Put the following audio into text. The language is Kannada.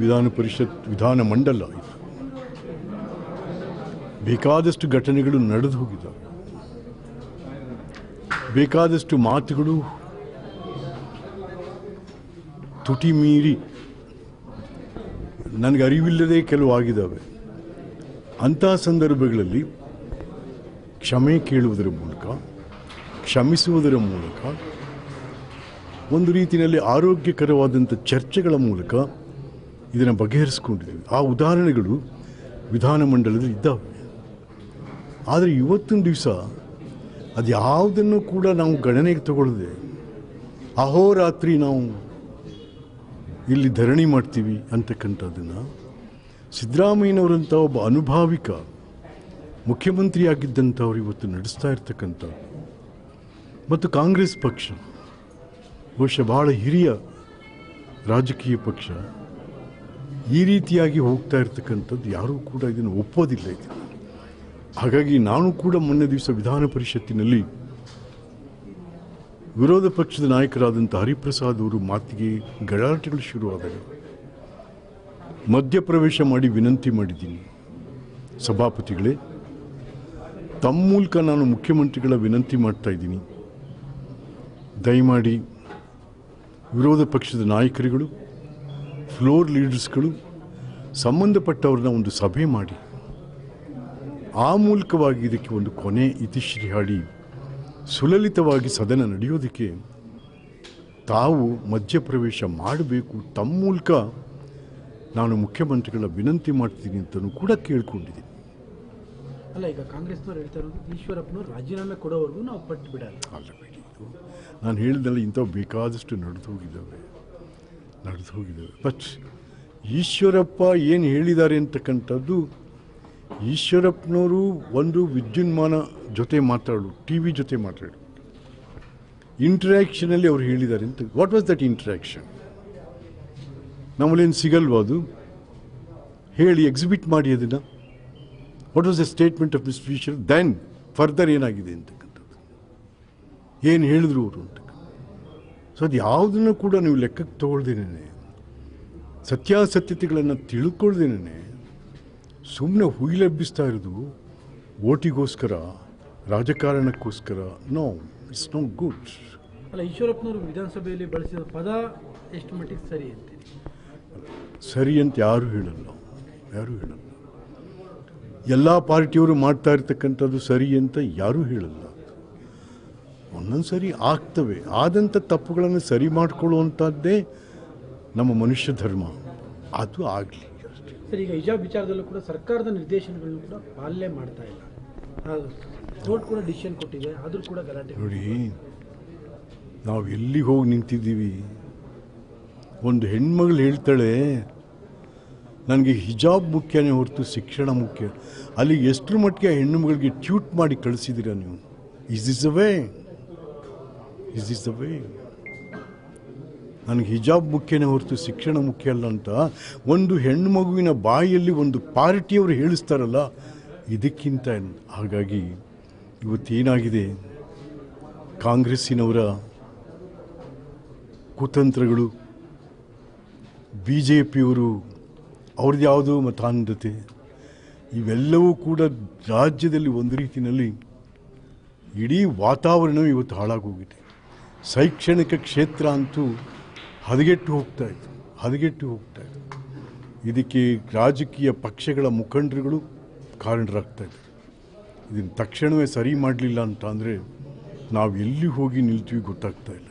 ವಿಧಾನ ಪರಿಷತ್ ವಿಧಾನ ಮಂಡಲ ಇದು ಬೇಕಾದಷ್ಟು ಘಟನೆಗಳು ನಡೆದು ಹೋಗಿದ್ದಾವೆ, ಬೇಕಾದಷ್ಟು ಮಾತುಗಳು ತುಟಿ ಮೀರಿ ನನಗೆ ಅರಿವಿಲ್ಲದೆ ಕೆಲವು ಆಗಿದ್ದಾವೆ. ಅಂತಹ ಸಂದರ್ಭಗಳಲ್ಲಿ ಕ್ಷಮೆ ಕೇಳುವುದರ ಮೂಲಕ, ಕ್ಷಮಿಸುವುದರ ಮೂಲಕ, ಒಂದು ರೀತಿಯಲ್ಲಿ ಆರೋಗ್ಯಕರವಾದಂಥ ಚರ್ಚೆಗಳ ಮೂಲಕ ಇದನ್ನು ಬಗೆಹರಿಸಿಕೊಂಡಿದ್ದೀವಿ. ಆ ಉದಾಹರಣೆಗಳು ವಿಧಾನಮಂಡಲದಲ್ಲಿ ಇದ್ದಾವೆ. ಆದರೆ ಇವತ್ತಿನ ದಿವಸ ಅದು ಯಾವುದನ್ನು ಕೂಡ ನಾವು ಗಣನೆಗೆ ತಗೊಳ್ಳದೆ ಅಹೋರಾತ್ರಿ ನಾವು ಇಲ್ಲಿ ಧರಣಿ ಮಾಡ್ತೀವಿ ಅಂತಕ್ಕಂಥದ್ದನ್ನು ಸಿದ್ದರಾಮಯ್ಯನವರಂಥ ಒಬ್ಬ ಅನುಭಾವಿಕ ಮುಖ್ಯಮಂತ್ರಿಯಾಗಿದ್ದಂಥವ್ರು ಇವತ್ತು ನಡೆಸ್ತಾ ಇರ್ತಕ್ಕಂಥ, ಮತ್ತು ಕಾಂಗ್ರೆಸ್ ಪಕ್ಷ ಬಹುಶಃ ಭಾಳ ಹಿರಿಯ ರಾಜಕೀಯ ಪಕ್ಷ ಈ ರೀತಿಯಾಗಿ ಹೋಗ್ತಾ ಇರ್ತಕ್ಕಂಥದ್ದು ಯಾರೂ ಕೂಡ ಇದನ್ನು ಒಪ್ಪೋದಿಲ್ಲ ಇದೆ. ಹಾಗಾಗಿ ನಾನು ಕೂಡ ಮೊನ್ನೆ ದಿವಸ ವಿಧಾನ ಪರಿಷತ್ತಿನಲ್ಲಿ ವಿರೋಧ ಪಕ್ಷದ ನಾಯಕರಾದಂಥ ಹರಿಪ್ರಸಾದ್ ಅವರು ಮಾತಿಗೆ ಗಲಾಟೆಗಳು ಶುರುವಾದಾಗ ಮಧ್ಯಪ್ರವೇಶ ಮಾಡಿ ವಿನಂತಿ ಮಾಡಿದ್ದೀನಿ, ಸಭಾಪತಿಗಳೇ, ತಮ್ಮ ಮೂಲಕ ನಾನು ಮುಖ್ಯಮಂತ್ರಿಗಳ ವಿನಂತಿ ಮಾಡ್ತಾ ಇದ್ದೀನಿ, ದಯಮಾಡಿ ವಿರೋಧ ಪಕ್ಷದ ನಾಯಕರುಗಳು, ಫ್ಲೋರ್ ಲೀಡರ್ಸ್ಗಳು, ಸಂಬಂಧಪಟ್ಟವ್ರನ್ನ ಒಂದು ಸಭೆ ಮಾಡಿ ಆ ಮೂಲಕವಾಗಿ ಇದಕ್ಕೆ ಒಂದು ಕೊನೆ ಇತಿಶ್ರೀ ಹಾಡಿ ಸುಲಲಿತವಾಗಿ ಸದನ ನಡೆಯೋದಕ್ಕೆ ತಾವು ಮಧ್ಯಪ್ರವೇಶ ಮಾಡಬೇಕು, ತಮ್ಮ ಮೂಲಕ ನಾನು ಮುಖ್ಯಮಂತ್ರಿಗಳ ವಿನಂತಿ ಮಾಡ್ತೀನಿ ಅಂತಲೂ ಕೂಡ ಕೇಳ್ಕೊಂಡಿದ್ದೀನಿ. ಅಲ್ಲ, ಈಗ ಕಾಂಗ್ರೆಸ್ನವ್ರು ಹೇಳ್ತಾ ಇರೋದು ಈಶ್ವರಪ್ಪನವ್ರು ರಾಜೀನಾಮೆ ಕೊಡೋವರೆಗೂ ನಾವು ಪಟ್ಟು ಬಿಡಲ್ಲ. ಅಲ್ಲ ಬಿಡಿ, ನಾನು ಹೇಳಿದಲ್ಲಿ ಇಂಥವು ಬೇಕಾದಷ್ಟು ನಡೆದು ಹೋಗಿದ್ದಾವೆ. ಬಟ್ ಈಶ್ವರಪ್ಪ ಏನು ಹೇಳಿದ್ದಾರೆ ಅಂತಕ್ಕಂಥದ್ದು, ಈಶ್ವರಪ್ಪನವರು ಒಂದು ವಿದ್ಯುನ್ಮಾನ ಜೊತೆ ಮಾತಾಡು, ಟಿ ವಿ ಜೊತೆ ಮಾತಾಡು, ಇಂಟ್ರ್ಯಾಕ್ಷನಲ್ಲಿ ಅವ್ರು ಹೇಳಿದ್ದಾರೆ ಅಂತ. What was that interaction? ನಮ್ಮಲ್ಲೇನು ಸಿಗಲ್ವ ಅದು? ಹೇಳಿ ಎಕ್ಸಿಬಿಟ್ ಮಾಡಿ ಅದನ್ನು. What was the statement of miss feature then further ಏನಾಗಿದೆ ಅಂತಕ್ಕಂಥದ್ದು, ಏನು ಹೇಳಿದ್ರು ಅವರು ಅಂತ. ಸೊ ಅದು ಯಾವುದನ್ನು ಕೂಡ ನೀವು ಲೆಕ್ಕಕ್ಕೆ ತೊಗೊಳ್ದೇನೆ, ಸತ್ಯಾಸತ್ಯತೆಗಳನ್ನು ತಿಳ್ಕೊಳ್ದೇನೆ ಸುಮ್ಮನೆ ಹುಯಿಲೆಬ್ಬಿಸ್ತಾ ಇರೋದು ಓಟಿಗೋಸ್ಕರ, ರಾಜಕಾರಣಕ್ಕೋಸ್ಕರ, ನೋ, ಇಟ್ಸ್ ನಾಟ್ ಗುಡ್. ಅಲ್ಲ, ಈಶ್ವರಪ್ಪನವರು ವಿಧಾನಸಭೆಯಲ್ಲಿ ಬಳಸಿದ ಪದ ಎಷ್ಟು ಮಟ್ಟಿಗೆ ಸರಿ ಅಂತೆ? ಸರಿ ಅಂತ ಯಾರೂ ಹೇಳಲ್ಲ. ಎಲ್ಲ ಪಾರ್ಟಿಯವರು ಮಾಡ್ತಾ ಇರ್ತಕ್ಕಂಥದ್ದು ಸರಿ ಅಂತ ಯಾರೂ ಹೇಳಲ್ಲ. ಒಂದೊಂದು ಸರಿ ಆಗ್ತವೆ, ಆದಂಥ ತಪ್ಪುಗಳನ್ನು ಸರಿ ಮಾಡಿಕೊಳ್ಳುವಂಥದ್ದೇ ನಮ್ಮ ಮನುಷ್ಯ ಧರ್ಮ, ಅದು ಆಗಲಿ. ಸರ್, ಈಗ ಹಿಜಾಬ್ ವಿಚಾರದಲ್ಲೂ ಕೂಡ ಸರ್ಕಾರದ ನಿರ್ದೇಶನಗಳನ್ನು ಕೂಡ ಪಾಲನೆ ಮಾಡ್ತಾ ಇಲ್ಲ, ಕೋರ್ಟ್ ಕೂಡ ಡಿಸಿಷನ್ ಕೊಟ್ಟಿದೆ, ಆದರೂ ಕೂಡ ಗಲಾಟೆ. ನೋಡಿ, ನಾವು ಎಲ್ಲಿ ಹೋಗಿ ನಿಂತಿದ್ದೀವಿ. ಒಂದು ಹೆಣ್ಮಗಳು ಹೇಳ್ತಾಳೆ ನನಗೆ ಹಿಜಾಬ್ ಮುಖ್ಯನೇ ಹೊರತು ಶಿಕ್ಷಣ ಮುಖ್ಯ. ಅಲ್ಲಿ ಎಷ್ಟರ ಮಟ್ಟಿಗೆ ಹೆಣ್ಣು ಮಗಳಿಗೆ ಟ್ಯೂಟ್ ಮಾಡಿ ಕಳಿಸಿದ್ದೀರಾ ನೀವು? Is this the way? ನನಗೆ ಹಿಜಾಬ್ ಮುಖ್ಯನೇ ಹೊರತು ಶಿಕ್ಷಣ ಮುಖ್ಯ ಅಲ್ಲ ಅಂತ ಒಂದು ಹೆಣ್ಣು ಮಗುವಿನ ಬಾಯಲ್ಲಿ ಒಂದು ಪಾರ್ಟಿಯವರು ಹೇಳಿಸ್ತಾರಲ್ಲ, ಇದಕ್ಕಿಂತ. ಹಾಗಾಗಿ ಇವತ್ತೇನಾಗಿದೆ, ಕಾಂಗ್ರೆಸ್ಸಿನವರ ಕುತಂತ್ರಗಳು, ಬಿ ಜೆ ಪಿಯವರು ಅವ್ರದ್ದು ಯಾವುದೋ ಮತಾಂಧತೆ, ಇವೆಲ್ಲವೂ ಕೂಡ ರಾಜ್ಯದಲ್ಲಿ ಒಂದು ರೀತಿಯಲ್ಲಿ ಇಡೀ ವಾತಾವರಣವೂ ಇವತ್ತು ಹಾಳಾಗೋಗಿದೆ. ಶೈಕ್ಷಣಿಕ ಕ್ಷೇತ್ರ ಅಂತೂ ಹದಗೆಟ್ಟು ಹೋಗ್ತಾ ಇತ್ತು. ಇದಕ್ಕೆ ರಾಜಕೀಯ ಪಕ್ಷಗಳ ಮುಖಂಡರುಗಳು ಕಾರಣರಾಗ್ತಾಯಿದ್ರು. ಇದನ್ನು ತಕ್ಷಣವೇ ಸರಿ ಮಾಡಲಿಲ್ಲ ಅಂತ ಅಂದರೆ ನಾವು ಎಲ್ಲಿ ಹೋಗಿ ನಿಲ್ತೀವಿ ಗೊತ್ತಾಗ್ತಾ ಇಲ್ಲ.